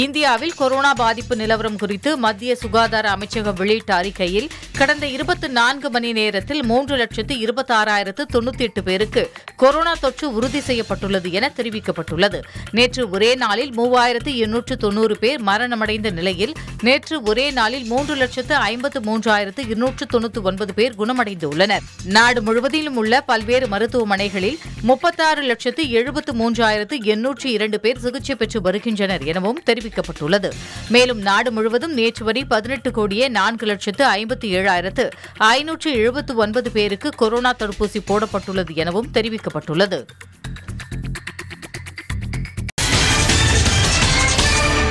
இந்தியாவில் கொரோனா பாதிப்பு நிலவரம் குறித்து மத்திய சுகாதார அமைச்சகம் வெளியிட்ட அறிக்கையில் கடந்த 24 மணி நேரத்தில் 3,26,098 பேருக்கு கொரோனா தொற்று உறுதி செய்யப்பட்டுள்ளது என தெரிவிக்கப்பட்டுள்ளது. நேற்று ஒரே நாளில் 3,890 பேர் மரணமடைந்த நிலையில் நேற்று ஒரே நாளில் 3,53,299 பேர் குணமடைந்துள்ளனர். நாடு முழுவதிலும் உள்ள பல்வேறு மருத்துவமனைகளில் 36,73,802 பேர் சிகிச்சை பெற்று வருகின்றனர் எனவும் தெரிவிக்கப்பட்டுள்ளது. மேலும் நாடு முழுவதும் நேற்று வரை 18,04,57,579 பேருக்கு கொரோனா தடுப்பூசி போடப்பட்டுள்ளது எனவும் தெரிவிக்கப்பட்டுள்ளது.